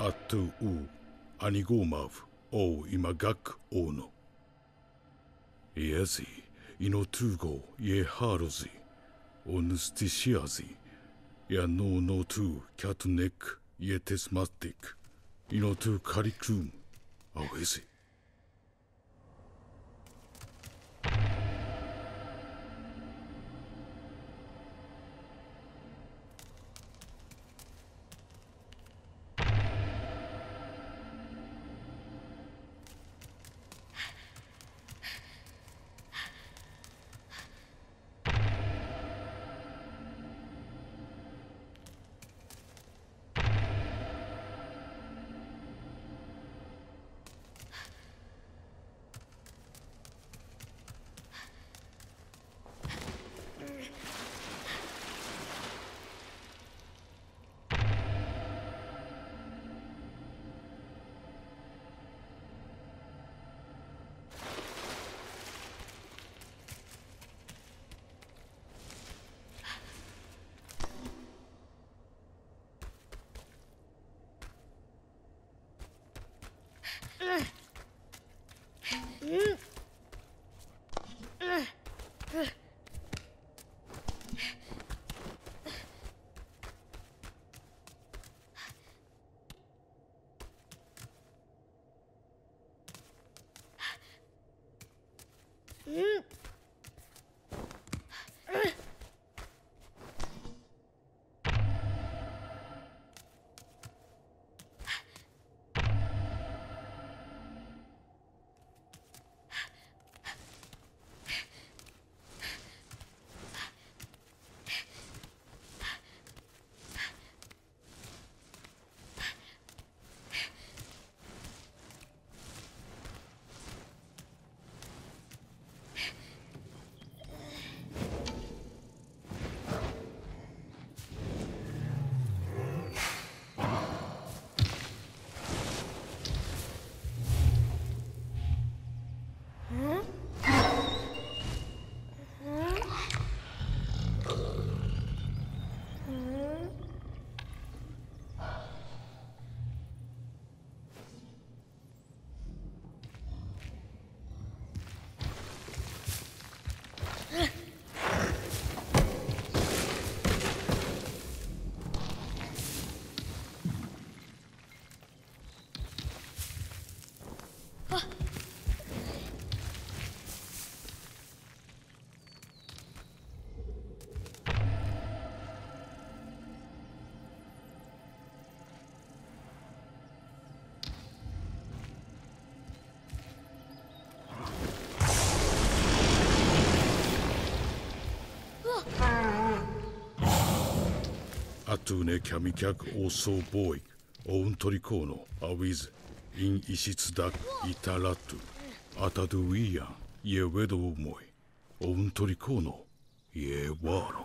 Attu u anigomav o imagak ono. Yezi inotugo ye harozi onustisiazi ya no no tu katnek ye tesmatik inotu karikum awezi. Atune kamikak oso boy, oun torikono, awiz, in isitsdak italatu, ataduia, ye wedo moi, oun torikono, ye waro.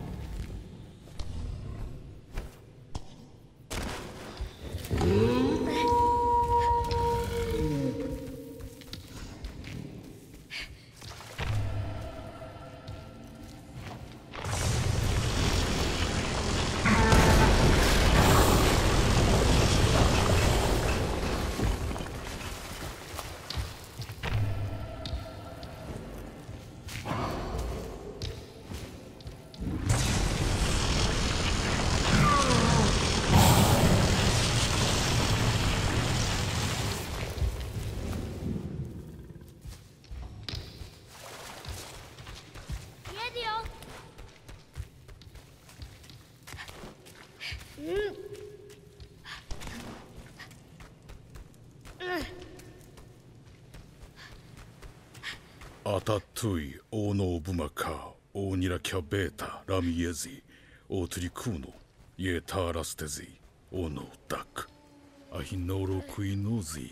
タトゥイ、オーノーブマカー、オーニラキャベータ、ラミエジ、オートリクーノ、イエターラステジ、オーノーダック、アヒノロクイノジ。